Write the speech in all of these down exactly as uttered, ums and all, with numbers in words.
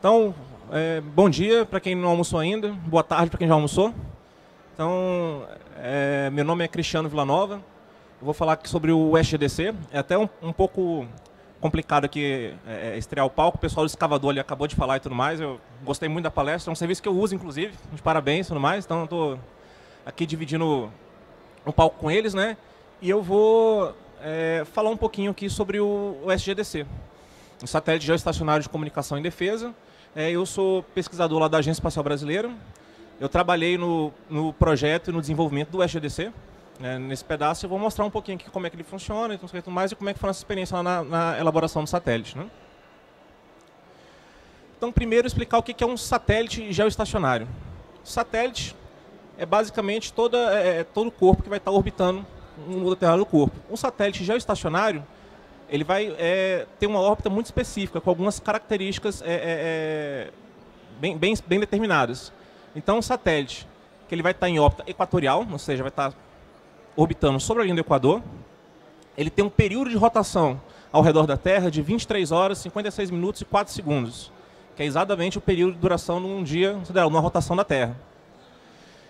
Então, é, bom dia para quem não almoçou ainda, boa tarde para quem já almoçou. Então, é, meu nome é Cristiano Vilanova, eu vou falar aqui sobre o S G D C. É até um, um pouco complicado aqui é, estrear o palco, o pessoal do escavador ali acabou de falar e tudo mais, eu gostei muito da palestra, é um serviço que eu uso, inclusive, de parabéns e tudo mais, então eu estou aqui dividindo o palco com eles, né? E eu vou é, falar um pouquinho aqui sobre o, o S G D C, o Satélite Geoestacionário de Comunicação e Defesa. É, eu sou pesquisador lá da Agência Espacial Brasileira, eu trabalhei no, no projeto e no desenvolvimento do S G D C. É, nesse pedaço eu vou mostrar um pouquinho aqui como é que ele funciona e tudo mais, e como é que foi a nossa experiência lá na, na elaboração do satélite, né? Então, primeiro explicar o que é um satélite geoestacionário. O satélite é basicamente toda, é, todo o corpo que vai estar orbitando um determinado corpo. Um satélite geoestacionário, ele vai é, ter uma órbita muito específica, com algumas características é, é, bem, bem, bem determinadas. Então, um satélite que ele vai estar em órbita equatorial, ou seja, vai estar orbitando sobre a linha do Equador, ele tem um período de rotação ao redor da Terra de vinte e três horas, cinquenta e seis minutos e quatro segundos, que é exatamente o período de duração de um dia, numa rotação da Terra.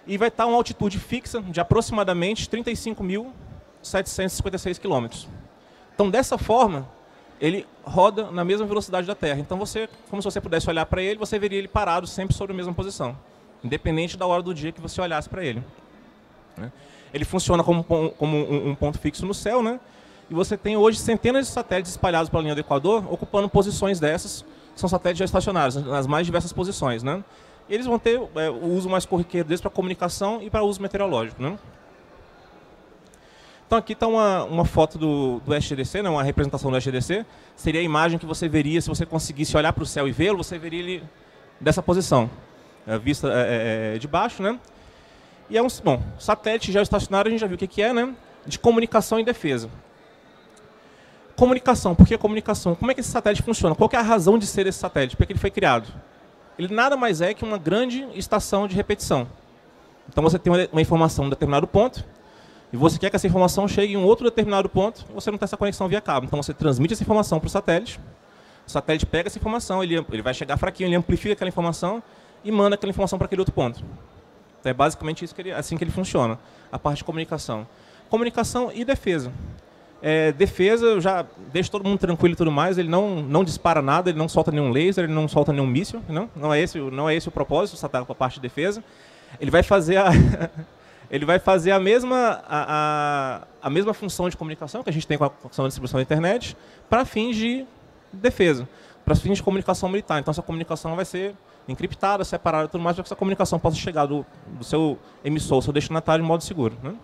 E vai estar a uma altitude fixa de aproximadamente trinta e cinco mil setecentos e cinquenta e seis quilômetros. Então, dessa forma, ele roda na mesma velocidade da Terra. Então, você, como se você pudesse olhar para ele, você veria ele parado sempre sobre a mesma posição, independente da hora do dia que você olhasse para ele, né? Ele funciona como, como um ponto fixo no céu, né? E você tem hoje centenas de satélites espalhados pela linha do Equador, ocupando posições dessas, que são satélites geoestacionários, nas mais diversas posições, né? Eles vão ter é, o uso mais corriqueiro deles para comunicação e para uso meteorológico, né? Então, aqui está uma, uma foto do, do S G D C, né? Uma representação do S G D C. Seria a imagem que você veria, se você conseguisse olhar para o céu e vê-lo, você veria ele dessa posição, é, vista é, é, de baixo, né? E é um bom, satélite geoestacionário, a gente já viu o que, que é, né? De comunicação e defesa. Comunicação, por que comunicação? Como é que esse satélite funciona? Qual que é a razão de ser esse satélite? Por que ele foi criado? Ele nada mais é que uma grande estação de repetição. Então você tem uma informação em um determinado ponto, e você quer que essa informação chegue em um outro determinado ponto, você não tem essa conexão via cabo. Então você transmite essa informação para o satélite, o satélite pega essa informação, ele, ele vai chegar fraquinho, ele amplifica aquela informação e manda aquela informação para aquele outro ponto. Então, é basicamente isso que ele, assim que ele funciona, a parte de comunicação. Comunicação e defesa. É, defesa, já deixa todo mundo tranquilo e tudo mais, ele não, não dispara nada, ele não solta nenhum laser, ele não solta nenhum míssil, não, não, é, esse, não é esse o propósito, só está com a parte de defesa. Ele vai fazer a, ele vai fazer a, mesma, a, a, a mesma função de comunicação que a gente tem com a função de distribuição da internet, para fins de defesa, para fins de comunicação militar. Então, essa comunicação vai ser encriptada, separada e tudo mais, para que essa comunicação possa chegar do, do seu emissor, do seu destinatário, de modo seguro, né?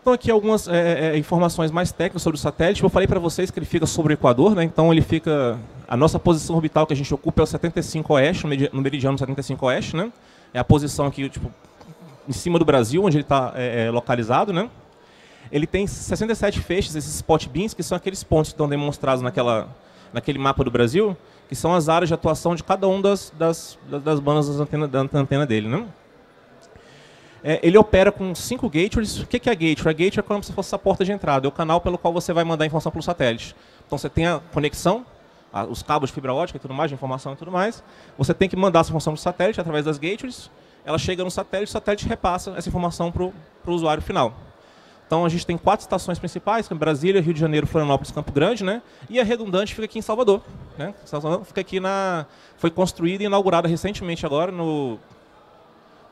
Então, aqui algumas é, é, informações mais técnicas sobre o satélite. Eu falei para vocês que ele fica sobre o Equador, né? Então, ele fica... A nossa posição orbital que a gente ocupa é o setenta e cinco oeste, no meridiano setenta e cinco oeste, né? É a posição aqui, tipo, em cima do Brasil, onde ele está é, localizado, né? Ele tem sessenta e sete feixes, esses spot beams, que são aqueles pontos que estão demonstrados naquela... naquele mapa do Brasil, que são as áreas de atuação de cada uma das, das, das bandas das antena, da antena dele, né? É, ele opera com cinco gateways. O que é a gateway? A gateway é como se fosse a porta de entrada, é o canal pelo qual você vai mandar informação pelo satélite. Então você tem a conexão, a, os cabos de fibra ótica e tudo mais, de informação e tudo mais. Você tem que mandar essa informação para o satélite através das gateways, ela chega no satélite, o satélite repassa essa informação para o usuário final. Então, a gente tem quatro estações principais, Brasília, Rio de Janeiro, Florianópolis e Campo Grande, né? E a redundante fica aqui em Salvador, né? Fica aqui na... Foi construída e inaugurada recentemente agora, no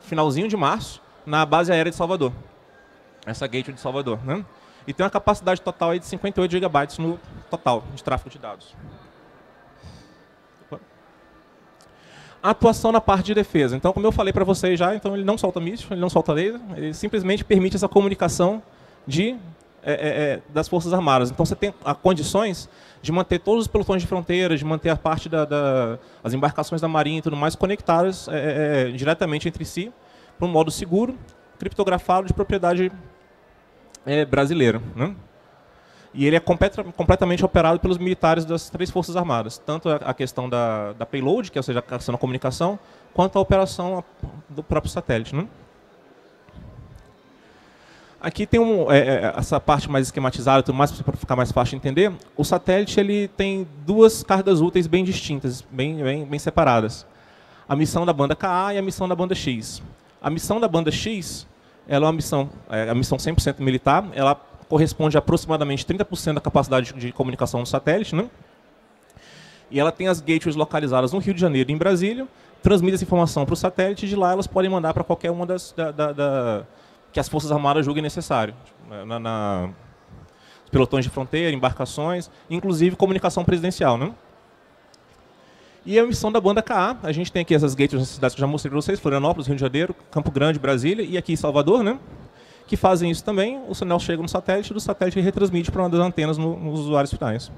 finalzinho de março, na base aérea de Salvador. Essa gateway de Salvador, né? E tem uma capacidade total aí de cinquenta e oito gigabytes no total de tráfego de dados. A atuação na parte de defesa. Então, como eu falei para vocês já, então ele não solta míssil, ele não solta laser, ele simplesmente permite essa comunicação De, é, é, das Forças Armadas. Então, você tem a, condições de manter todos os pelotões de fronteira, de manter a parte das da, da, embarcações da Marinha e tudo mais conectadas é, é, diretamente entre si, para um modo seguro, criptografado, de propriedade é, brasileira, né? E ele é complet, completamente operado pelos militares das três Forças Armadas, tanto a, a questão da, da payload, que é, ou seja, a questão da comunicação, quanto a operação do próprio satélite, né? Aqui tem um, é, essa parte mais esquematizada, tudo mais para ficar mais fácil de entender. O satélite ele tem duas cargas úteis bem distintas, bem, bem, bem separadas. A missão da banda Ka e a missão da banda X. A missão da banda X ela é uma missão, é, a missão cem por cento militar, ela corresponde a aproximadamente trinta por cento da capacidade de comunicação do satélite, né? E ela tem as gateways localizadas no Rio de Janeiro e em Brasília, transmite essa informação para o satélite e de lá elas podem mandar para qualquer uma das... Da, da, da, que as Forças Armadas julguem necessário. Na, na, pelotões de fronteira, embarcações, inclusive comunicação presidencial, né? E a missão da banda Ka, a gente tem aqui essas gateways nas cidades que eu já mostrei para vocês, Florianópolis, Rio de Janeiro, Campo Grande, Brasília e aqui em Salvador, né? Que fazem isso também, o sinal chega no satélite, do satélite retransmite para uma das antenas no, nos usuários finais.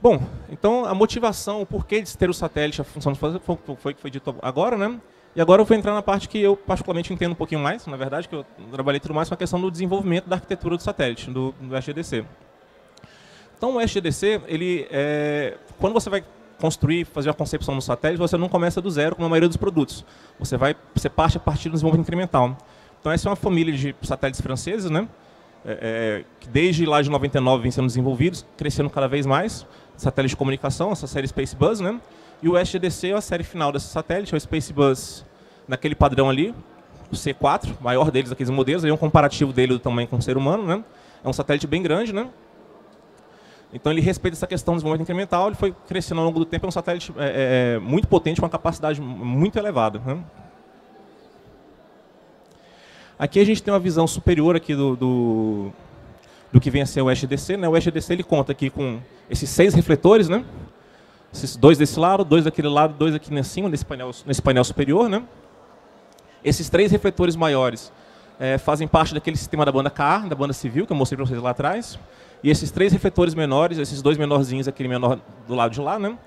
Bom, então a motivação, o porquê de ter o satélite, a função de fazer, foi o que foi dito agora, né? E agora eu vou entrar na parte que eu particularmente entendo um pouquinho mais, na verdade, que eu trabalhei tudo mais com a questão do desenvolvimento da arquitetura do satélite, do, do S G D C. Então o S G D C, ele, é, quando você vai construir, fazer a concepção do satélite, você não começa do zero, como a maioria dos produtos. Você, vai, você parte a partir do desenvolvimento incremental. Então essa é uma família de satélites franceses, né? É, é, que desde lá de noventa e nove vem sendo desenvolvidos, crescendo cada vez mais, satélites de comunicação, essa série Spacebus, né? E o S G D C é a série final desse satélite, é o Spacebus, naquele padrão ali, o C quatro, maior deles daqueles modelos, aí é um comparativo dele do tamanho com o ser humano, né? É um satélite bem grande, né? Então ele respeita essa questão do desenvolvimento incremental, ele foi crescendo ao longo do tempo, é um satélite é, é, muito potente, com uma capacidade muito elevada, né? Aqui a gente tem uma visão superior aqui do, do, do que vem a ser o S G D C, né? O S G D C ele conta aqui com esses seis refletores, né? Esses dois desse lado, dois daquele lado, dois aqui em cima, nesse painel, nesse painel superior, né? Esses três refletores maiores é, fazem parte daquele sistema da banda Ka, da banda civil, que eu mostrei para vocês lá atrás. E esses três refletores menores, esses dois menorzinhos, aquele menor do lado de lá, né?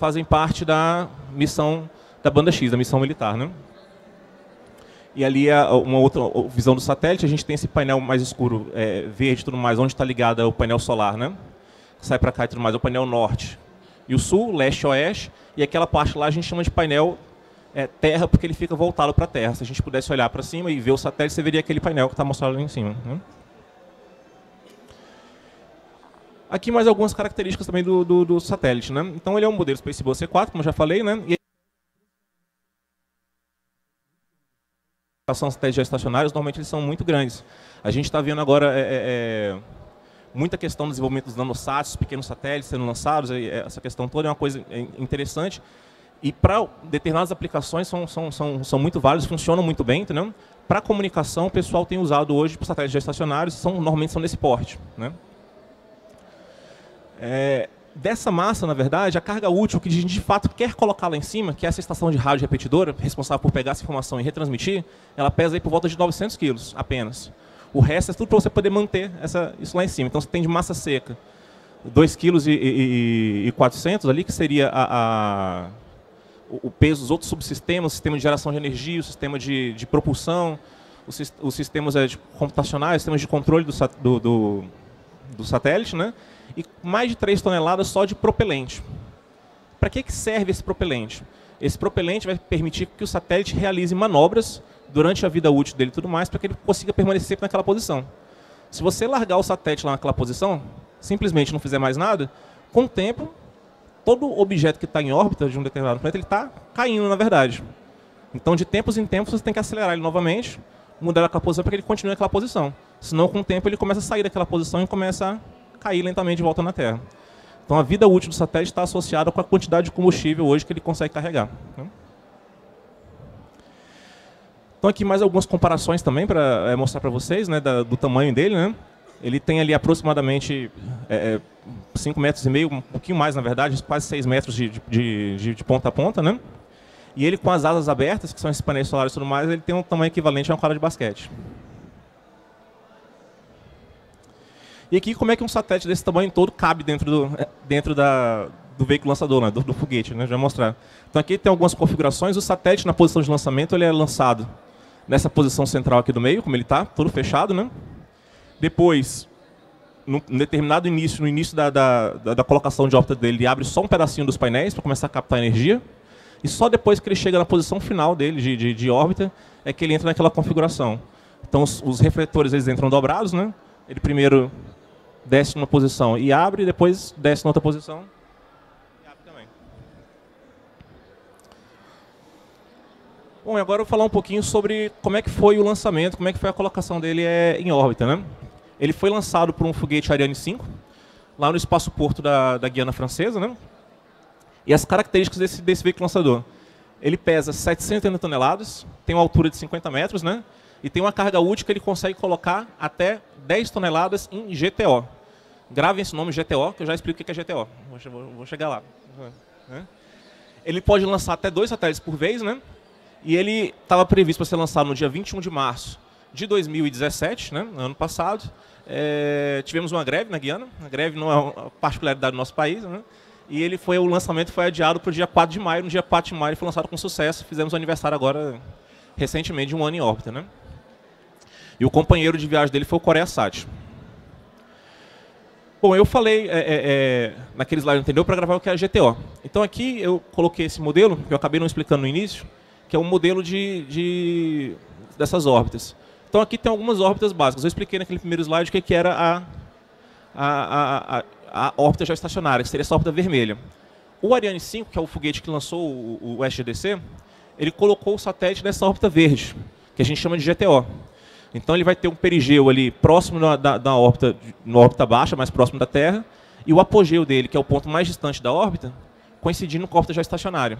Fazem parte da missão da banda X, da missão militar, né? E ali uma outra visão do satélite, a gente tem esse painel mais escuro, é, verde e tudo mais, onde está ligado o painel solar, né? Sai para cá e tudo mais, é o painel norte. E o sul, leste, oeste, e aquela parte lá a gente chama de painel é, terra, porque ele fica voltado para a terra. Se a gente pudesse olhar para cima e ver o satélite, você veria aquele painel que está mostrado ali em cima, né? Aqui mais algumas características também do, do, do satélite, né? Então ele é um modelo Spacebus C quatro, como eu já falei, né? E são satélites geoestacionários, normalmente eles são muito grandes. A gente está vendo agora... É, é, muita questão do desenvolvimento dos nanosats, pequenos satélites sendo lançados, essa questão toda é uma coisa interessante. E para determinadas aplicações são, são, são, são muito válidas, funcionam muito bem, entendeu? Para comunicação, o pessoal tem usado hoje satélites geoestacionários, são, normalmente são desse porte, né? É, dessa massa, na verdade, a carga útil que a gente de fato quer colocar lá em cima, que é essa estação de rádio repetidora, responsável por pegar essa informação e retransmitir, ela pesa aí por volta de novecentos quilos apenas. O resto é tudo para você poder manter essa, isso lá em cima. Então, você tem de massa seca dois vírgula quatro quilos ali, que seria a, a, o peso dos outros subsistemas, o sistema de geração de energia, o sistema de, de propulsão, os, os sistemas de computacionais, os sistemas de controle do, do, do, do satélite, né? E mais de três toneladas só de propelente. Para que, que serve esse propelente? Esse propelente vai permitir que o satélite realize manobras durante a vida útil dele e tudo mais, para que ele consiga permanecer sempre naquela posição. Se você largar o satélite lá naquela posição, simplesmente não fizer mais nada, com o tempo, todo objeto que está em órbita de um determinado planeta, ele está caindo, na verdade. Então, de tempos em tempos, você tem que acelerar ele novamente, mudar a posição para que ele continue naquela posição. Senão, com o tempo, ele começa a sair daquela posição e começa a cair lentamente de volta na Terra. Então, a vida útil do satélite está associada com a quantidade de combustível hoje que ele consegue carregar, né? Então aqui mais algumas comparações também para é, mostrar para vocês, né, da, do tamanho dele, né? Ele tem ali aproximadamente é, cinco metros e meio, um pouquinho mais na verdade, quase seis metros de, de, de, de ponta a ponta, né? E ele com as asas abertas, que são esses painéis solares e tudo mais, ele tem um tamanho equivalente a uma quadra de basquete. E aqui como é que um satélite desse tamanho todo cabe dentro do, dentro da, do veículo lançador, né, do, do foguete, né? Já vou mostrar. Então aqui tem algumas configurações, o satélite na posição de lançamento ele é lançado nessa posição central aqui do meio, como ele está, todo fechado, né? Depois, num determinado início, no início da, da, da colocação de órbita dele, ele abre só um pedacinho dos painéis para começar a captar energia. e só depois que ele chega na posição final dele, de, de, de órbita, é que ele entra naquela configuração. Então, os, os refletores eles entram dobrados, né? Ele primeiro desce numa posição e abre, depois desce na outra posição e abre também. Bom, e agora eu vou falar um pouquinho sobre como é que foi o lançamento, como é que foi a colocação dele é, em órbita, né? Ele foi lançado por um foguete Ariane cinco, lá no espaço-porto da, da Guiana Francesa, né? E as características desse, desse veículo lançador. Ele pesa setecentos e oitenta toneladas, tem uma altura de cinquenta metros, né? E tem uma carga útil que ele consegue colocar até dez toneladas em G T O. Gravem esse nome, G T O, que eu já explico o que é G T O. Vou, vou chegar lá. Ele pode lançar até dois satélites por vez, né? E ele estava previsto para ser lançado no dia vinte e um de março de dois mil e dezessete, né? Ano passado. É, tivemos uma greve na Guiana. A greve não é uma particularidade do nosso país, né? E ele foi, o lançamento foi adiado para o dia quatro de maio. No dia quatro de maio ele foi lançado com sucesso. Fizemos o aniversário agora, recentemente, de um ano em órbita, né? E o companheiro de viagem dele foi o CoreaSat. Bom, eu falei é, é, é, naquele slide anterior para gravar o que é a G T O. Então aqui eu coloquei esse modelo, que eu acabei não explicando no início, que é um modelo de, de, dessas órbitas. Então aqui tem algumas órbitas básicas. Eu expliquei naquele primeiro slide o que, que era a, a, a, a a órbita geoestacionária, que seria essa órbita vermelha. O Ariane cinco, que é o foguete que lançou o, o S G D C, ele colocou o satélite nessa órbita verde, que a gente chama de G T O. Então ele vai ter um perigeu ali próximo da, da, da órbita, na órbita baixa, mais próximo da Terra, e o apogeu dele, que é o ponto mais distante da órbita, coincidindo com a órbita geoestacionária.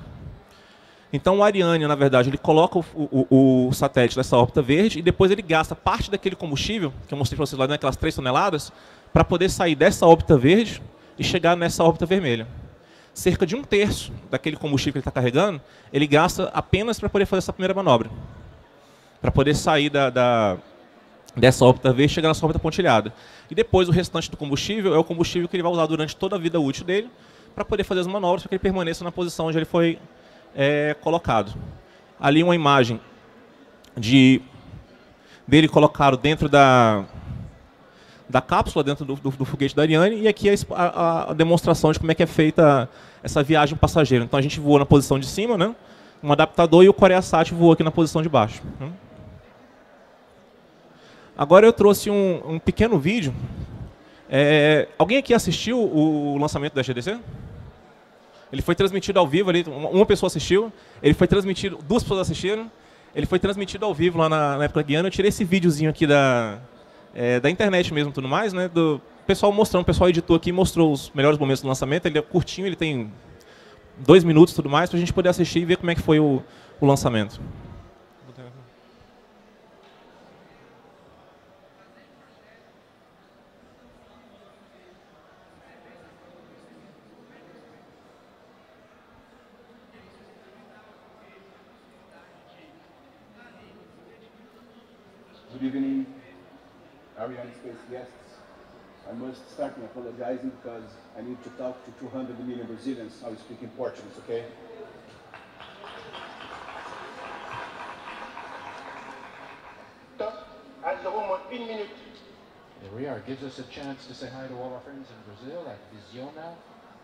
Então o Ariane, na verdade, ele coloca o, o, o satélite nessa órbita verde e depois ele gasta parte daquele combustível, que eu mostrei para vocês lá, né, aquelas três toneladas, para poder sair dessa órbita verde e chegar nessa órbita vermelha. Cerca de um terço daquele combustível que ele está carregando, ele gasta apenas para poder fazer essa primeira manobra. Para poder sair da, da, dessa órbita verde e chegar nessa órbita pontilhada. E depois o restante do combustível é o combustível que ele vai usar durante toda a vida útil dele para poder fazer as manobras, para que ele permaneça na posição onde ele foi é, colocado. Ali uma imagem de, dele colocado dentro da... da cápsula dentro do, do, do foguete da Ariane, e aqui a, a, a demonstração de como é que é feita essa viagem passageira. Então a gente voou na posição de cima, né? Um adaptador, e o CoreaSat voou aqui na posição de baixo. Agora eu trouxe um, um pequeno vídeo. É, alguém aqui assistiu o lançamento da S G D C? Ele foi transmitido ao vivo, ali, uma pessoa assistiu, ele foi transmitido, duas pessoas assistiram, ele foi transmitido ao vivo lá na, na época da Guiana. Eu tirei esse videozinho aqui da... É, da internet mesmo, tudo mais, né? Do pessoal mostrando, o pessoal editou aqui, mostrou os melhores momentos do lançamento. Ele é curtinho, ele tem dois minutos, tudo mais, para a gente poder assistir e ver como é que foi o, o lançamento. Good evening. Ariane Space guests, I must start by apologizing because I need to talk to two hundred million Brazilians now speaking Portuguese, okay? Here we are. It gives us a chance to say hi to all our friends in Brazil, at Visiona,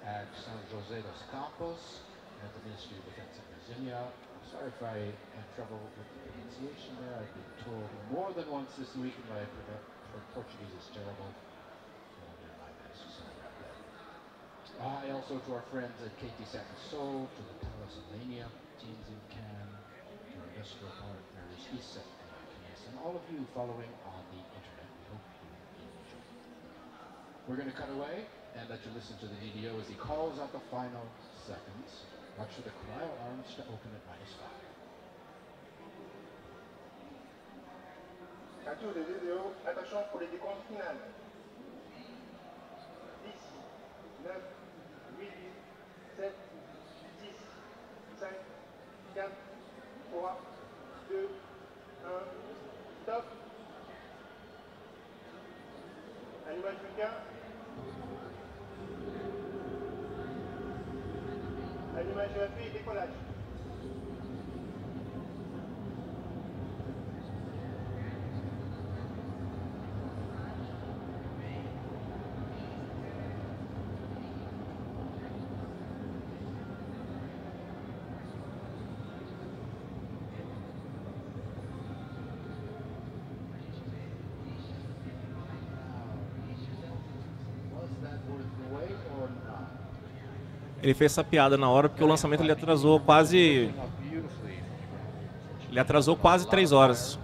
at San José dos Campos, at the Ministry of Defense in Brasilia. I'm sorry if I had trouble with the pronunciation there. I've been told more than once this week by a Portuguese is terrible. I uh, also to our friends at K T S A T in Seoul, to the Thales in Lania, teams in Cannes, to our industrial partners, E S A T and I P S, and all of you following on the internet. We hope you enjoy. We're going to cut away and let you listen to the G D O as he calls out the final seconds. Watch for the cryo arms to open at minus five. Capture the video, attention pour les décomptes finales. dez, nove, oito, sete, dix, cinco, quatro, três, dois, um, top. Animal vulcain. Animal G F I, décollage. Ele fez essa piada na hora porque o lançamento ele atrasou quase... Ele atrasou quase três horas.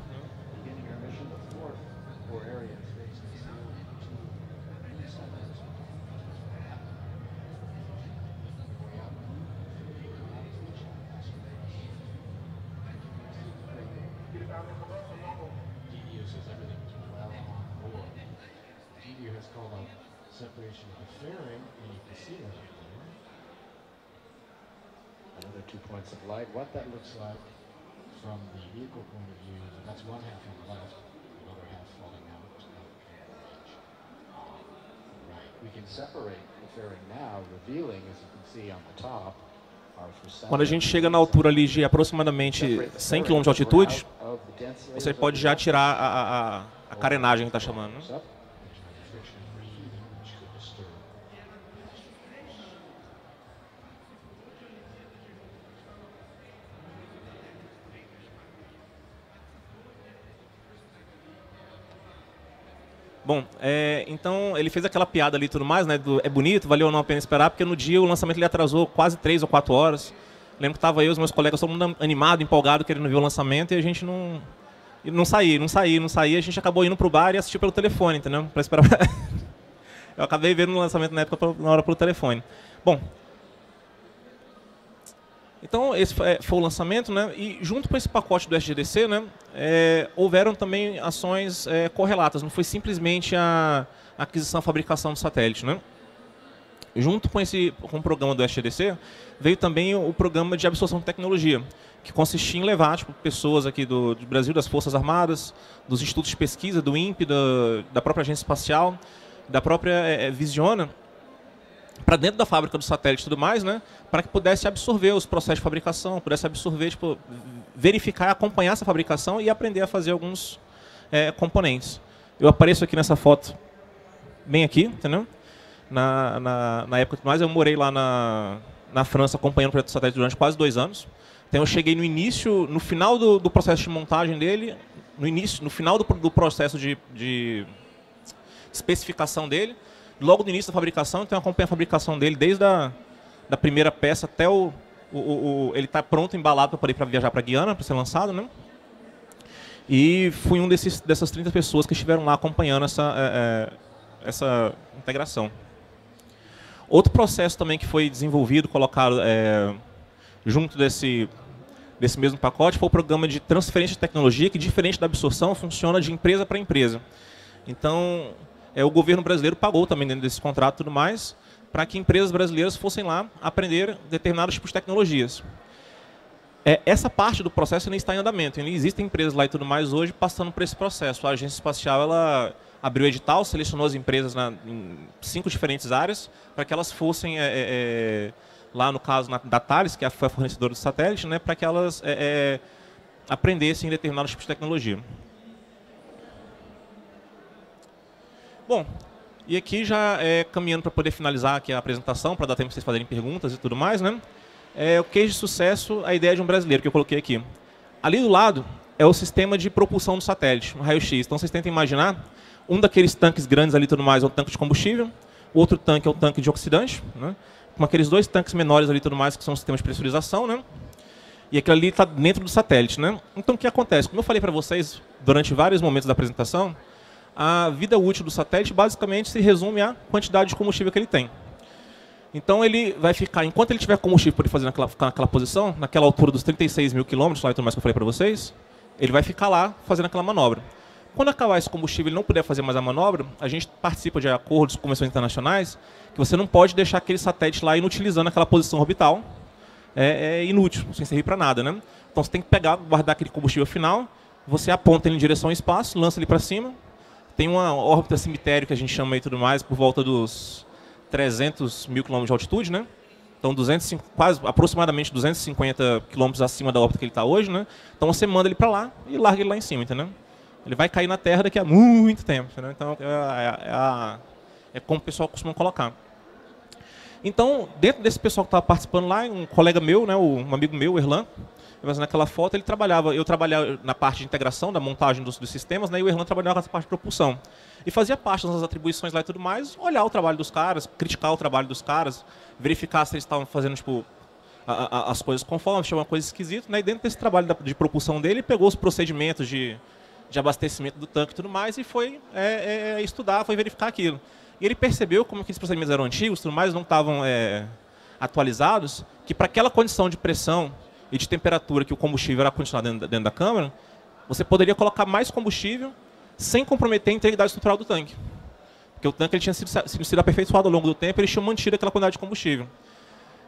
Quando a gente chega na altura ali de aproximadamente cem quilômetros de altitude, você pode já tirar a, a, a carenagem que está chamando, né? Bom, é, então ele fez aquela piada ali e tudo mais, né? Do, é bonito, valeu ou não a pena esperar, porque no dia o lançamento ele atrasou quase três ou quatro horas. Lembro que estava eu e os meus colegas, todo mundo animado, empolgado, querendo ver o lançamento, e a gente não não saía, não saía, não saía. A gente acabou indo para o bar e assistiu pelo telefone, entendeu? Para esperar. Eu acabei vendo o lançamento na época, na hora, pelo telefone. Bom, então esse foi o lançamento, né? E junto com esse pacote do S G D C, né, é, houveram também ações é, correlatas, não foi simplesmente a aquisição e fabricação do satélite, né? Junto com, esse, com o programa do S G D C, veio também o programa de absorção de tecnologia, que consistia em levar tipo, pessoas aqui do, do Brasil, das Forças Armadas, dos institutos de pesquisa, do INPE, da, da própria Agência Espacial, da própria é, Visiona, para dentro da fábrica do satélite e tudo mais, né, para que pudesse absorver os processos de fabricação, pudesse absorver, tipo, verificar, acompanhar essa fabricação e aprender a fazer alguns é, componentes. Eu apareço aqui nessa foto, bem aqui, entendeu? Na, na, na época, mais eu morei lá na, na França acompanhando o projeto do satélite durante quase dois anos. Então eu cheguei no início, no final do, do processo de montagem dele, no início, no final do, do processo de, de especificação dele, logo no início da fabricação, então eu acompanho a fabricação dele desde a da primeira peça até o, o, o, o ele está pronto, embalado para poder para viajar para Guiana para ser lançado, né? E fui um desses dessas trinta pessoas que estiveram lá acompanhando essa é, é, essa integração. Outro processo também que foi desenvolvido, colocado é, junto desse desse mesmo pacote, foi o programa de transferência de tecnologia, que diferente da absorção funciona de empresa para empresa. Então É, o governo brasileiro pagou também dentro desse contrato e tudo mais, para que empresas brasileiras fossem lá aprender determinados tipos de tecnologias. É, essa parte do processo ainda está em andamento, ainda existem empresas lá e tudo mais hoje passando por esse processo. A Agência Espacial ela abriu o edital, selecionou as empresas na, em cinco diferentes áreas, para que elas fossem, é, é, lá no caso na, da Thales, que foi a fornecedora do satélite, né, para que elas é, é, aprendessem determinados tipos de tecnologia. Bom, e aqui já é, caminhando para poder finalizar aqui a apresentação, para dar tempo para vocês fazerem perguntas e tudo mais, né? É, o case de sucesso, a ideia de um brasileiro, que eu coloquei aqui. Ali do lado é o sistema de propulsão do satélite, um raio-x. Então vocês tentam imaginar, um daqueles tanques grandes ali e tudo mais é o tanque de combustível, o outro tanque é o tanque de oxidante, né? Com aqueles dois tanques menores ali e tudo mais, que são os sistemas de pressurização, né? E aquilo ali está dentro do satélite, né? Então o que acontece? Como eu falei para vocês durante vários momentos da apresentação, a vida útil do satélite basicamente se resume à quantidade de combustível que ele tem. Então ele vai ficar, enquanto ele tiver combustível para ele fazer naquela, naquela posição, naquela altura dos trinta e seis mil quilômetros, lá e tudo mais que eu falei para vocês, ele vai ficar lá fazendo aquela manobra. Quando acabar esse combustível e não puder fazer mais a manobra, a gente participa de acordos, convenções internacionais, que você não pode deixar aquele satélite lá inutilizando aquela posição orbital, é, é inútil, sem servir para nada, né? Então você tem que pegar, guardar aquele combustível final, você aponta ele em direção ao espaço, lança ele para cima. Tem uma órbita cemitério que a gente chama e tudo mais, por volta dos trezentos mil quilômetros de altitude, né? Então, duzentos, quase, aproximadamente duzentos e cinquenta quilômetros acima da órbita que ele está hoje, né? Então, você manda ele para lá e larga ele lá em cima, entendeu? Ele vai cair na Terra daqui a muito tempo, entendeu? Então, é, é, é, é como o pessoal costuma colocar. Então, dentro desse pessoal que estava participando lá, um colega meu, né, um amigo meu, o Erlan, mas naquela foto ele trabalhava, eu trabalhava na parte de integração, da montagem dos, dos sistemas, né, e o Erlan trabalhava na parte de propulsão. E fazia parte das atribuições lá e tudo mais, olhar o trabalho dos caras, criticar o trabalho dos caras, verificar se eles estavam fazendo, tipo, a, a, as coisas conforme, achava uma coisa esquisita, né, e dentro desse trabalho da, de propulsão dele, ele pegou os procedimentos de, de abastecimento do tanque e tudo mais, e foi é, é, estudar, foi verificar aquilo. E ele percebeu como que esses procedimentos eram antigos, tudo mais, não estavam é, atualizados, que para aquela condição de pressão e de temperatura que o combustível era condicionado dentro, dentro da câmara, você poderia colocar mais combustível sem comprometer a integridade estrutural do tanque. Porque o tanque ele tinha sido, sido aperfeiçoado ao longo do tempo, eles tinham mantido aquela quantidade de combustível.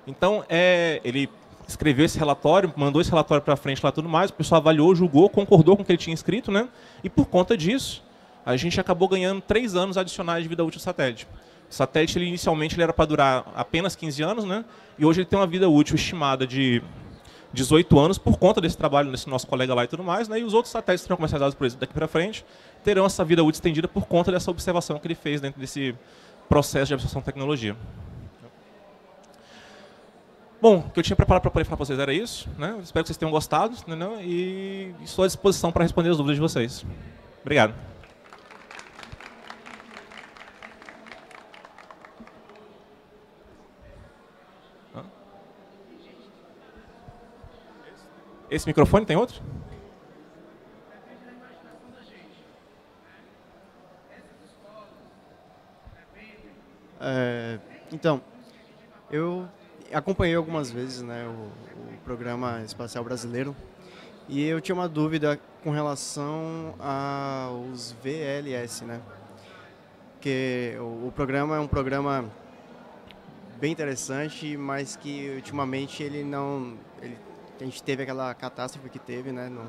Então, é, ele escreveu esse relatório, mandou esse relatório para frente lá tudo mais, o pessoal avaliou, julgou, concordou com o que ele tinha escrito, né? E por conta disso, a gente acabou ganhando três anos adicionais de vida útil do satélite. O satélite, ele, inicialmente, ele era para durar apenas quinze anos, né? E hoje ele tem uma vida útil estimada de dezoito anos, por conta desse trabalho desse nosso colega lá e tudo mais, né? E os outros satélites que serão comercializados, por exemplo, daqui para frente, terão essa vida útil estendida por conta dessa observação que ele fez dentro desse processo de absorção de tecnologia. Bom, o que eu tinha preparado para poder falar para vocês era isso, né? Espero que vocês tenham gostado, né? E estou à disposição para responder as dúvidas de vocês. Obrigado. Esse microfone tem outro? Depende da imaginação da gente. Essas escolas, depende. Então, eu acompanhei algumas vezes, né, o, o Programa Espacial Brasileiro, e eu tinha uma dúvida com relação aos V L S, né? Que o, o programa é um programa bem interessante, mas que ultimamente ele não ele, a gente teve aquela catástrofe que teve, né, no,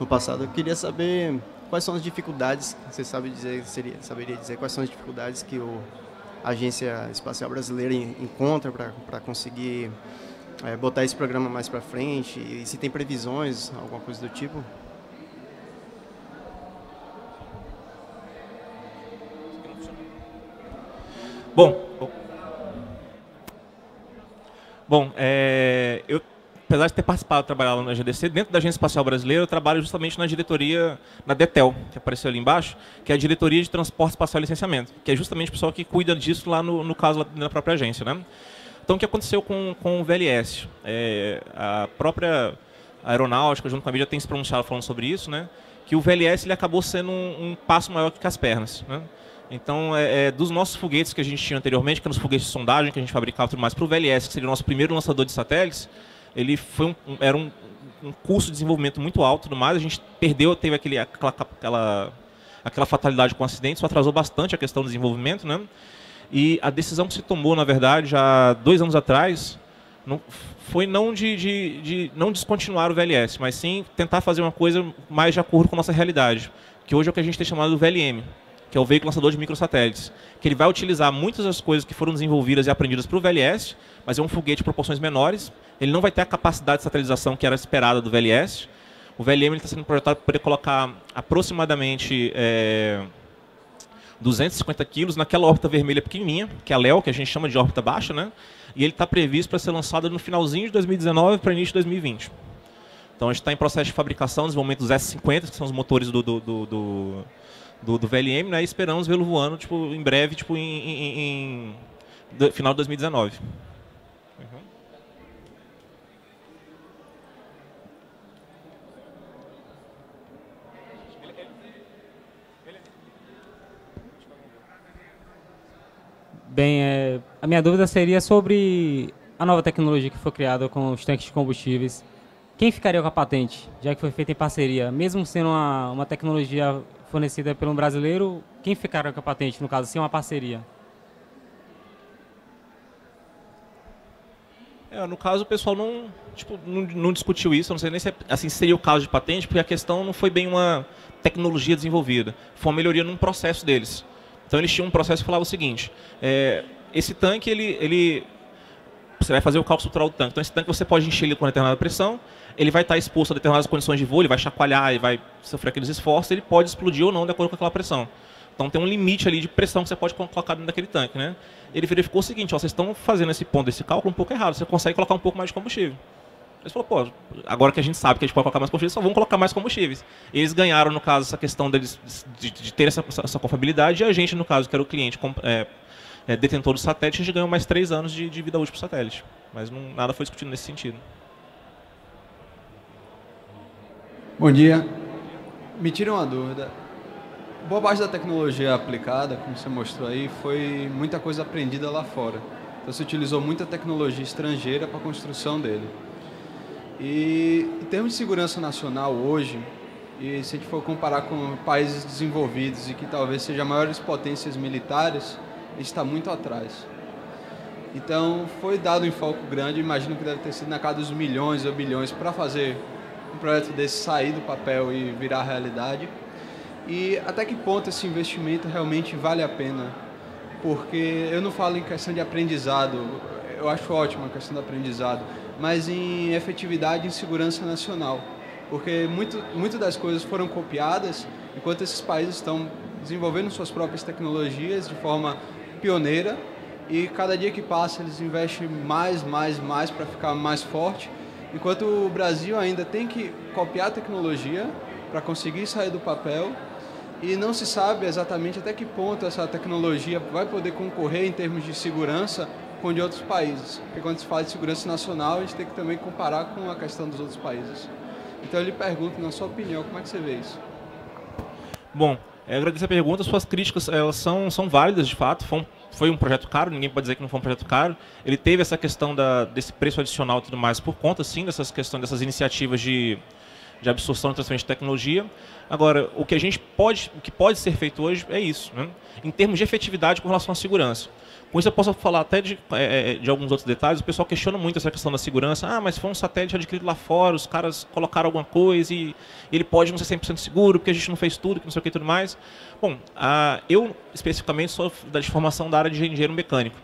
no passado. Eu queria saber quais são as dificuldades, você sabe dizer, seria, saberia dizer quais são as dificuldades que o, a Agência Espacial Brasileira encontra para conseguir é, botar esse programa mais para frente, e se tem previsões, alguma coisa do tipo? Bom, bom é, eu... apesar de ter participado, trabalhado na G D C, dentro da Agência Espacial Brasileira, eu trabalho justamente na diretoria, na D E T E L, que apareceu ali embaixo, que é a Diretoria de Transporte Espacial e Licenciamento, que é justamente o pessoal que cuida disso lá no, no caso da própria agência, né? Então, o que aconteceu com, com o V L S? É, a própria aeronáutica, junto com a mídia, tem se pronunciado falando sobre isso, né? Que o V L S ele acabou sendo um, um passo maior que as pernas, né? Então, é, é, dos nossos foguetes que a gente tinha anteriormente, que eram os foguetes de sondagem que a gente fabricava e tudo mais, para o V L S, que seria o nosso primeiro lançador de satélites, ele foi um, era um, um custo de desenvolvimento muito alto, tudo mais. A gente perdeu, teve aquele, aquela, aquela, aquela fatalidade com o acidente, isso atrasou bastante a questão do desenvolvimento, né? E a decisão que se tomou, na verdade, já dois anos atrás, não, foi não de, de, de não descontinuar o V L S, mas sim tentar fazer uma coisa mais de acordo com a nossa realidade, que hoje é o que a gente tem chamado do V L M, que é o veículo lançador de microsatélites, que ele vai utilizar muitas das coisas que foram desenvolvidas e aprendidas para o V L S, mas é um foguete de proporções menores, ele não vai ter a capacidade de satelização que era esperada do V L S. O V L M está sendo projetado para poder colocar aproximadamente é, duzentos e cinquenta quilos naquela órbita vermelha pequenininha, que é a léo, que a gente chama de órbita baixa, né? E ele está previsto para ser lançado no finalzinho de dois mil e dezenove para início de dois mil e vinte. Então a gente está em processo de fabricação, desenvolvimento dos S cinquenta, que são os motores do... do, do, do Do, do V L M, né? E esperamos vê-lo voando tipo, em breve, tipo, em, em, em, em final de dois mil e dezenove. Uhum. Bem, é, a minha dúvida seria sobre a nova tecnologia que foi criada com os tanques de combustíveis. Quem ficaria com a patente, já que foi feita em parceria? Mesmo sendo uma, uma tecnologia fornecida pelo brasileiro, quem ficaram com a patente, no caso, se é uma parceria? É, no caso, o pessoal não, tipo, não, não discutiu isso, eu não sei nem se é, assim, seria o caso de patente, porque a questão não foi bem uma tecnologia desenvolvida, foi uma melhoria num processo deles. Então, eles tinham um processo que falava o seguinte, é, esse tanque, ele, ele, você vai fazer o cálculo estrutural do tanque, então esse tanque você pode encher ele com uma determinada pressão, ele vai estar exposto a determinadas condições de voo, ele vai chacoalhar, ele vai sofrer aqueles esforços, ele pode explodir ou não de acordo com aquela pressão. Então tem um limite ali de pressão que você pode colocar dentro daquele tanque, né? Ele verificou o seguinte, ó, vocês estão fazendo esse ponto, esse cálculo um pouco errado, você consegue colocar um pouco mais de combustível. Eles falaram, pô, agora que a gente sabe que a gente pode colocar mais combustíveis, só vamos colocar mais combustíveis. Eles ganharam, no caso, essa questão deles, de, de ter essa, essa confiabilidade, e a gente, no caso, que era o cliente é, é, detentor do satélite, a gente ganhou mais três anos de, de vida útil para o satélite. Mas não, nada foi discutido nesse sentido. Bom dia. Me tira uma dúvida. Boa parte da tecnologia aplicada, como você mostrou aí, foi muita coisa aprendida lá fora. Então, se utilizou muita tecnologia estrangeira para a construção dele. E em termos de segurança nacional hoje, e se a gente for comparar com países desenvolvidos e que talvez sejam maiores potências militares, a gente está muito atrás. Então, foi dado um enfoque grande, imagino que deve ter sido na casa dos milhões ou bilhões para fazer um projeto desse sair do papel e virar realidade. E até que ponto esse investimento realmente vale a pena? Porque eu não falo em questão de aprendizado, eu acho ótima a questão do aprendizado, mas em efetividade e segurança nacional, porque muito, muito das coisas foram copiadas, enquanto esses países estão desenvolvendo suas próprias tecnologias de forma pioneira, e cada dia que passa eles investem mais, mais, mais para ficar mais forte, enquanto o Brasil ainda tem que copiar a tecnologia para conseguir sair do papel, e não se sabe exatamente até que ponto essa tecnologia vai poder concorrer em termos de segurança com de outros países, porque quando se fala de segurança nacional, a gente tem que também comparar com a questão dos outros países. Então eu lhe pergunto, na sua opinião, como é que você vê isso? Bom, eu agradeço a pergunta, suas críticas elas são, são válidas de fato, foi um, foi um projeto caro, ninguém pode dizer que não foi um projeto caro, ele teve essa questão da, desse preço adicional e tudo mais por conta, sim, dessas questões, dessas iniciativas de... de absorção e transferência de tecnologia. Agora, o que a gente pode, o que pode ser feito hoje é isso, né? Em termos de efetividade com relação à segurança. Com isso eu posso falar até de, é, de alguns outros detalhes, o pessoal questiona muito essa questão da segurança, ah, mas foi um satélite adquirido lá fora, os caras colocaram alguma coisa e ele pode não ser cem por cento seguro, porque a gente não fez tudo, que não sei o que e tudo mais. Bom, a, eu especificamente sou da formação da área de engenheiro mecânico,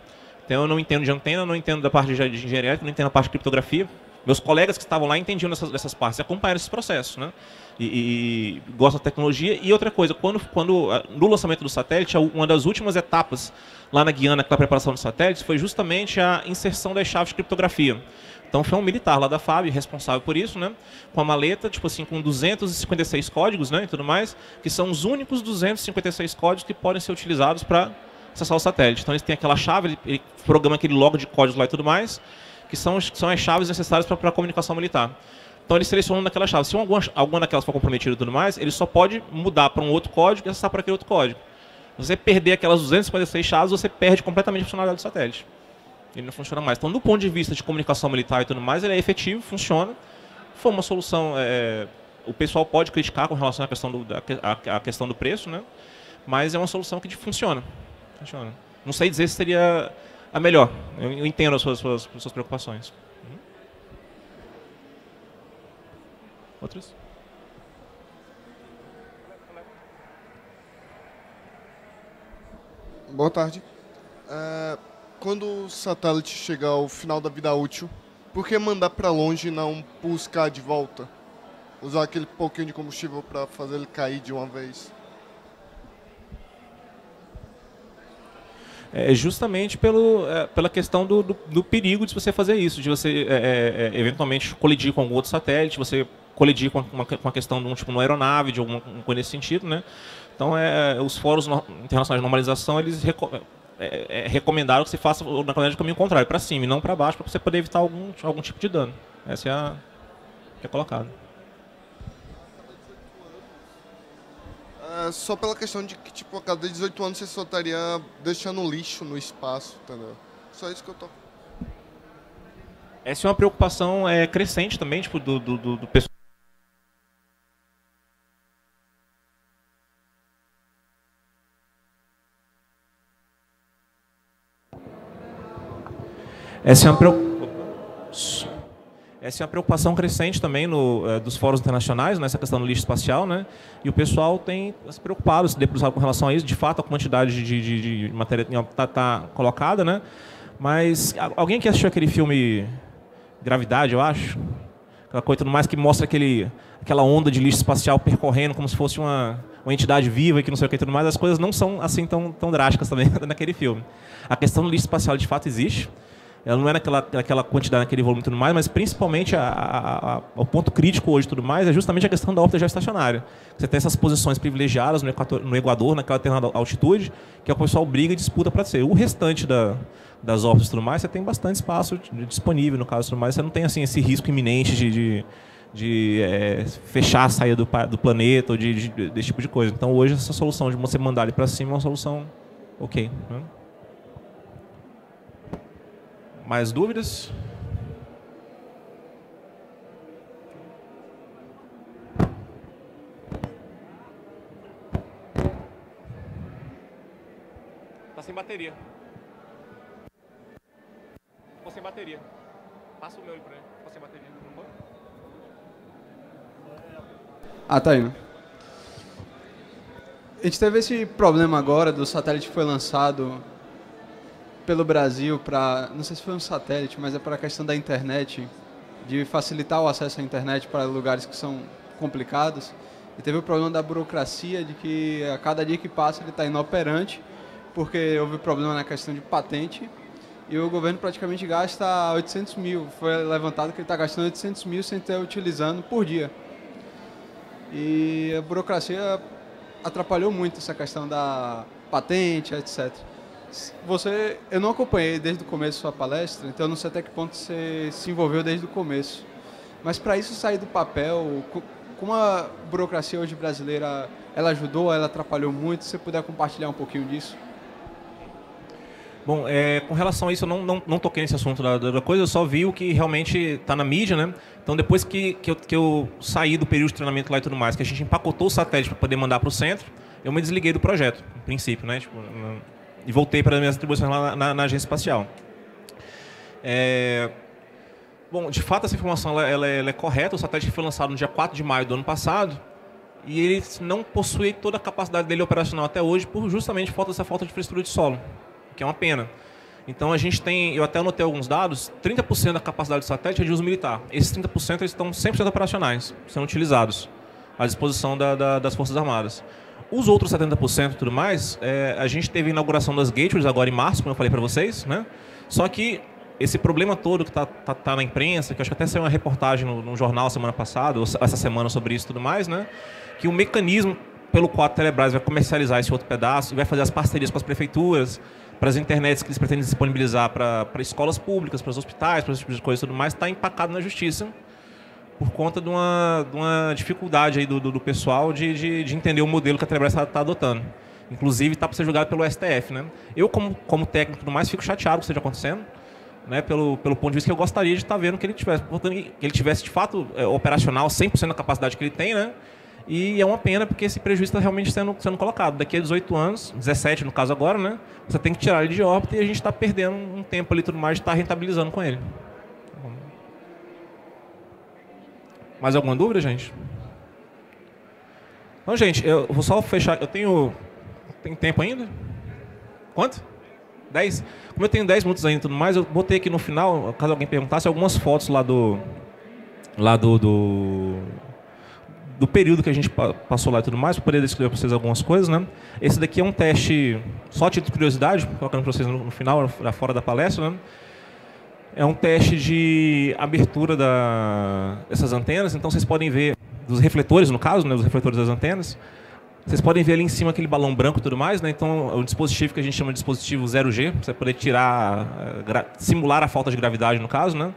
então eu não entendo de antena, não entendo da parte de engenharia elétrica, não entendo da parte de criptografia. Meus colegas que estavam lá entendiam dessas, dessas partes, acompanharam esse processo, né? E, e gostam da tecnologia. E outra coisa, quando, quando, no lançamento do satélite, uma das últimas etapas lá na Guiana para a preparação do satélite foi justamente a inserção das chaves de criptografia. Então foi um militar lá da F A B, responsável por isso, né? Com a maleta, tipo assim, com duzentos e cinquenta e seis códigos, né? E tudo mais, que são os únicos duzentos e cinquenta e seis códigos que podem ser utilizados para acessar o satélite. Então eles têm aquela chave, ele, ele programa aquele log de códigos lá e tudo mais, que são, que são as chaves necessárias para a comunicação militar. Então, eles selecionam daquela chave. Se alguma, alguma daquelas for comprometida e tudo mais, ele só pode mudar para um outro código e acessar para aquele outro código. Se você perder aquelas duzentas e cinquenta e seis chaves, você perde completamente a funcionalidade do satélite. Ele não funciona mais. Então, do ponto de vista de comunicação militar e tudo mais, ele é efetivo, funciona. Foi uma solução... É, o pessoal pode criticar com relação à questão do, da, a, a questão do preço, né? Mas é uma solução que funciona. funciona. Não sei dizer se seria... a melhor. Eu entendo as suas, suas, suas preocupações. Uhum. Outros? Boa tarde. Uh, quando o satélite chegar ao final da vida útil, por que mandar para longe e não buscar de volta? Usar aquele pouquinho de combustível para fazer ele cair de uma vez? É justamente pelo, é, pela questão do, do, do perigo de você fazer isso, de você é, é, eventualmente colidir com algum outro satélite, você colidir com uma, com uma questão de um tipo uma aeronave, de alguma coisa nesse sentido, né? Então, é, os fóruns no, internacionais de normalização, eles reco é, é, recomendaram que você faça na verdade o caminho contrário, para cima e não para baixo, para você poder evitar algum, algum tipo de dano. Essa é a que é colocada. Só pela questão de que, tipo, a cada dezoito anos você só estaria deixando lixo no espaço, entendeu? Só isso que eu tô. Essa é uma preocupação é, crescente também, tipo, do, do, do, do pessoal. Essa é uma preocupação... Essa é uma preocupação crescente também no, eh, dos fóruns internacionais, nessa questão do lixo espacial, né? E o pessoal tem se preocupado, se debruçado com relação a isso. De fato, a quantidade de, de, de matéria está tá colocada, né? Mas alguém que assistiu aquele filme Gravidade, eu acho, aquela coisa tudo mais que mostra aquele, aquela onda de lixo espacial percorrendo como se fosse uma, uma entidade viva e que não sei o que e tudo mais, as coisas não são assim tão, tão drásticas também naquele filme. A questão do lixo espacial de fato existe. ela não é naquela, naquela quantidade, naquele volume e tudo mais, mas principalmente a, a, a, o ponto crítico hoje e tudo mais é justamente a questão da órbita geoestacionária. Você tem essas posições privilegiadas no, equator, no Equador, naquela determinada altitude, que é o pessoal briga e disputa para ser. O restante da, das órbitas e tudo mais, você tem bastante espaço disponível, no caso, tudo mais, você não tem assim, esse risco iminente de... de de é, fechar a saída do, do planeta, ou de, de, desse tipo de coisa. Então, hoje, essa solução de você mandar ele para cima é uma solução ok. Né? Mais dúvidas? Está sem bateria. Ficou sem bateria. Passa o meu aí para ele. Ficou sem bateria. Não foi? Ah, tá indo. A gente teve esse problema agora do satélite que foi lançado pelo Brasil para... Não sei se foi um satélite, mas é para a questão da internet, de facilitar o acesso à internet para lugares que são complicados. E teve o problema da burocracia, de que a cada dia que passa ele está inoperante, porque houve problema na questão de patente. E o governo praticamente gasta oitocentos mil. Foi levantado que ele está gastando oitocentos mil sem ter utilizando por dia. E a burocracia atrapalhou muito essa questão da patente, etcétera. Você, eu não acompanhei desde o começo a sua palestra, então eu não sei até que ponto você se envolveu desde o começo. Mas para isso sair do papel, como a burocracia hoje brasileira, ela ajudou, ela atrapalhou muito? Se você puder compartilhar um pouquinho disso. Bom, é, com relação a isso, eu não, não, não toquei nesse assunto da, da coisa, eu só vi o que realmente está na mídia, né? Então, depois que, que, eu, que eu saí do período de treinamento lá e tudo mais, que a gente empacotou o satélite para poder mandar para o centro, eu me desliguei do projeto, no princípio, né? Tipo, não, e voltei para as minhas atribuições lá na, na, na agência espacial. É, bom, de fato, essa informação ela, ela, é, ela é correta. O satélite foi lançado no dia quatro de maio do ano passado, e ele não possui toda a capacidade dele operacional até hoje, por justamente falta dessa falta de infraestrutura de solo, que é uma pena. Então, a gente tem, eu até anotei alguns dados, trinta por cento da capacidade do satélite é de uso militar. Esses trinta por cento eles estão cem por cento operacionais, sendo utilizados à disposição da, da, das Forças Armadas. Os outros setenta por cento e tudo mais, é, a gente teve a inauguração das gateways agora em março, como eu falei para vocês, né? Só que esse problema todo que está tá, tá na imprensa, que eu acho que até saiu uma reportagem no, no jornal semana passada, ou essa semana sobre isso e tudo mais, né? Que o mecanismo pelo qual a Telebrás vai comercializar esse outro pedaço e vai fazer as parcerias com as prefeituras, para as internets que eles pretendem disponibilizar para, para escolas públicas, para os hospitais, para esse tipo de coisa e tudo mais, está empacado na justiça por conta de uma, de uma dificuldade aí do, do, do pessoal de, de, de entender o modelo que a Telebrás está tá adotando. Inclusive, está para ser julgado pelo S T F. Né? Eu, como, como técnico e tudo mais, fico chateado que isso esteja acontecendo, né? pelo, pelo ponto de vista que eu gostaria de estar tá vendo que ele tivesse, que ele tivesse de fato é, operacional cem por cento da capacidade que ele tem, né? E é uma pena porque esse prejuízo está realmente sendo, sendo colocado. Daqui a dezoito anos, dezessete no caso agora, né? Você tem que tirar ele de órbita e a gente está perdendo um tempo ali tudo mais de estar rentabilizando com ele. Mais alguma dúvida, gente? Então, gente, eu vou só fechar. Eu tenho... Tem tempo ainda? Quanto? dez? Como eu tenho dez minutos ainda e tudo mais, eu botei aqui no final, caso alguém perguntasse, algumas fotos lá do... Lá do... do... do período que a gente passou lá e tudo mais, para poder descrever para vocês algumas coisas, né? Esse daqui é um teste, só a título de curiosidade, colocando para vocês no final, fora da palestra, né? É um teste de abertura da, dessas antenas, então vocês podem ver, dos refletores no caso, né? Dos refletores das antenas, vocês podem ver ali em cima aquele balão branco e tudo mais, né? Então, é um dispositivo que a gente chama de dispositivo zero G, para poder tirar, simular a falta de gravidade no caso, né?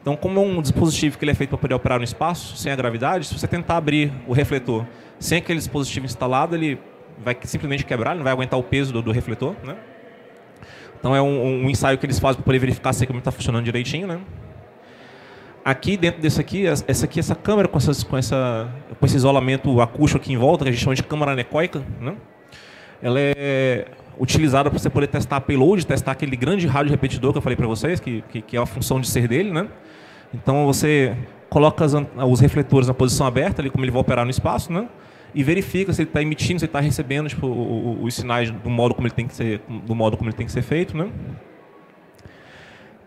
Então, como é um dispositivo que ele é feito para poder operar no espaço, sem a gravidade, se você tentar abrir o refletor sem aquele dispositivo instalado, ele vai simplesmente quebrar, ele não vai aguentar o peso do, do refletor, né? Então, é um, um ensaio que eles fazem para poder verificar se aquilo está funcionando direitinho, né? Aqui, dentro desse aqui, essa, aqui, essa câmera com, essas, com, essa, com esse isolamento acústico aqui em volta, que a gente chama de câmara anecoica, né? Ela é utilizada para você poder testar payload, testar aquele grande rádio repetidor que eu falei para vocês, que, que, que é a função de ser dele, né? Então, você coloca as, os refletores na posição aberta, ali, como ele vai operar no espaço, né? E verifica se ele está emitindo, se ele está recebendo tipo, o, o, os sinais do modo como ele tem que ser, do modo como ele tem que ser feito, né?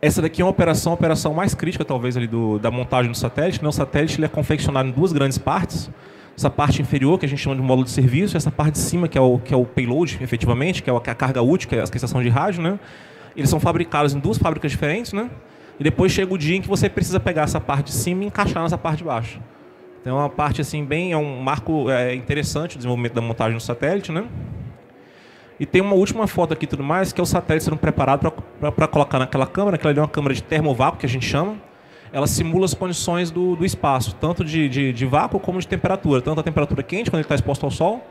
Essa daqui é uma operação, a operação mais crítica, talvez, ali, do, da montagem do satélite, né? O satélite ele é confeccionado em duas grandes partes. Essa parte inferior, que a gente chama de módulo de serviço, e essa parte de cima, que é o, que é o payload, efetivamente, que é a carga útil, que é a estação de rádio, né? Eles são fabricados em duas fábricas diferentes, né? E depois chega o dia em que você precisa pegar essa parte de cima e encaixar nessa parte de baixo. Então é uma parte assim bem, é um marco é, interessante o desenvolvimento da montagem do satélite, né? E tem uma última foto aqui e tudo mais, que é o satélite sendo preparado para colocar naquela câmera, aquela ali é uma câmera de termovácuo, que a gente chama. Ela simula as condições do, do espaço, tanto de, de, de vácuo como de temperatura. Tanto a temperatura quente, quando ele está exposto ao sol,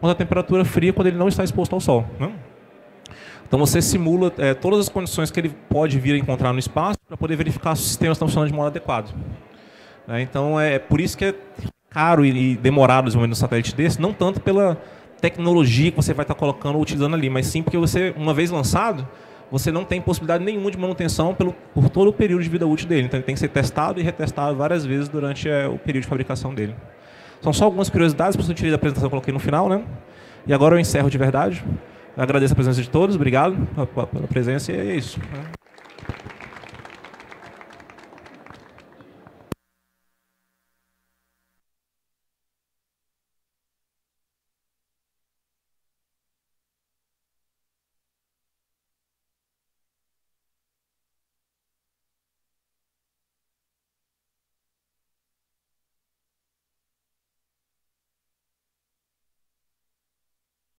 quanto a temperatura fria, quando ele não está exposto ao sol, né? Então você simula é, todas as condições que ele pode vir a encontrar no espaço para poder verificar se os sistemas estão funcionando de modo adequado. É, então é por isso que é caro e, e demorado o desenvolvimento de um satélite desse, não tanto pela tecnologia que você vai estar colocando ou utilizando ali, mas sim porque você, uma vez lançado, você não tem possibilidade nenhuma de manutenção pelo, por todo o período de vida útil dele. Então ele tem que ser testado e retestado várias vezes durante é, o período de fabricação dele. São só algumas curiosidades, por isso eu tirei da apresentação que eu coloquei no final, né? E agora eu encerro de verdade. Eu agradeço a presença de todos, obrigado pela presença e é isso, né?